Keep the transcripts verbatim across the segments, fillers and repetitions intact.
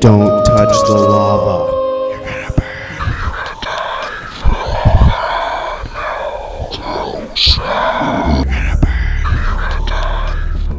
Don't touch the lava. You're gonna burn. You're gonna die. Don't shout. You're gonna burn. You're gonna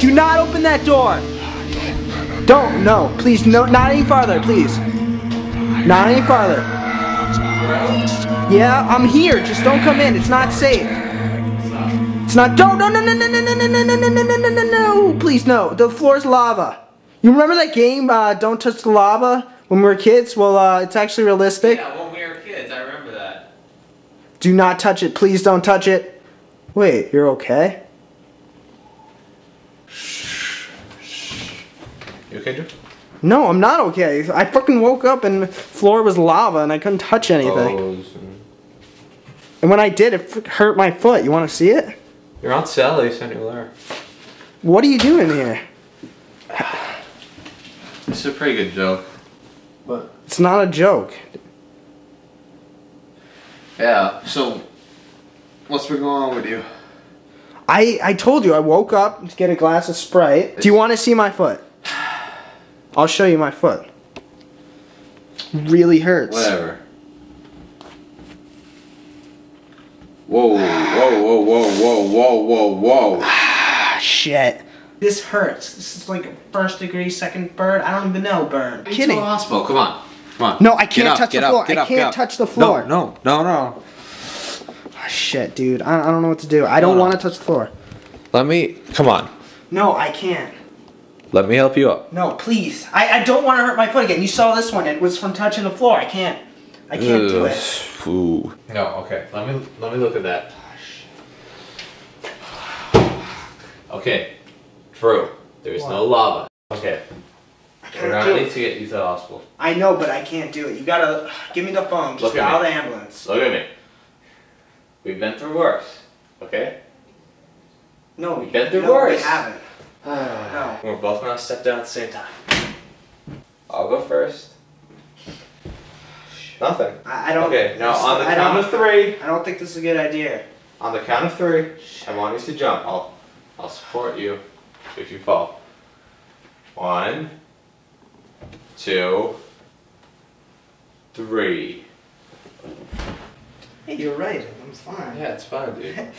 do not open that door! Don't, no, please, no, not any farther, please. Not any farther. Yeah, I'm here, just don't come in, it's not safe. It's not, don't, no, no, no, no, no, no, no, no, no, no, no, no, no, please, no, the floor's lava. You remember that game, uh, Don't Touch the Lava, when we were kids? Well, uh, it's actually realistic. Yeah, when we were kids, I remember that. Do not touch it, please don't touch it. Wait, you're okay? You okay, Drew? No, I'm not okay. I fucking woke up and the floor was lava and I couldn't touch anything. Oh, and when I did, it hurt my foot. You want to see it? Your Aunt Sally sent you a letter. What are you doing here? This is a pretty good joke. But it's not a joke. Yeah, so what's been going on with you? I, I told you I woke up to get a glass of Sprite. It's... Do you want to see my foot? I'll show you my foot. It really hurts. Whatever. Whoa, whoa, whoa, whoa, whoa, whoa, whoa, whoa. Ah, shit. This hurts. This is like a first degree, second burn. I don't even know burn. Kidding. It's a hospital. Come on, come on. No, I can't up, touch the up, floor. I up, can't touch the floor. No, no, no, no. Oh, shit, dude. I, I don't know what to do. I don't no, want to no. touch the floor. Let me. Come on. No, I can't. Let me help you up. No, please. I, I don't want to hurt my foot again. You saw this one. It was from touching the floor. I can't. I can't Ugh, do it. Ooh. No. Okay. Let me. Let me look at that. Okay. Drew, there's what? no lava. Okay. We're gonna need to get you to the hospital. I know, but I can't do it. You gotta give me the phone. Just Look dial the ambulance. Look at me. We've been through worse. Okay? No, we've been through no, worse. We haven't. No. We're both gonna step down at the same time. I'll go first. Nothing. I, I don't. Okay. Now on the I count of three. I don't think this is a good idea. On the count of three, I want you to jump. I'll, I'll support you. If you fall. One, two, three. Hey, you're right. I'm fine. Yeah, it's fine, dude.